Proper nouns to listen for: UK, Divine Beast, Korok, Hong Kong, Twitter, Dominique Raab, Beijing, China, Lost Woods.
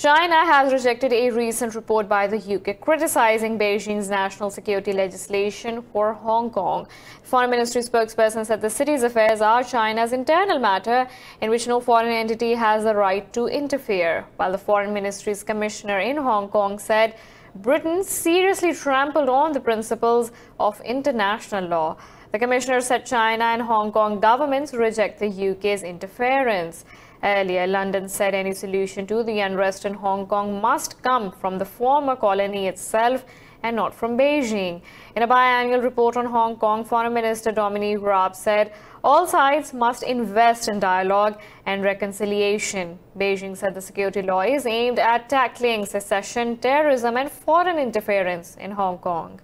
China has rejected a recent report by the UK criticizing Beijing's national security legislation for Hong Kong. Foreign Ministry spokesperson said the city's affairs are China's internal matter in which no foreign entity has the right to interfere, while the Foreign Ministry's commissioner in Hong Kong said Britain seriously trampled on the principles of international law. The commissioner said China and Hong Kong governments reject the UK's interference. Earlier, London said any solution to the unrest in Hong Kong must come from the former colony itself and not from Beijing. In a biannual report on Hong Kong, Foreign Minister Dominique Raab said all sides must invest in dialogue and reconciliation. Beijing said the security law is aimed at tackling secession, terrorism and foreign interference in Hong Kong.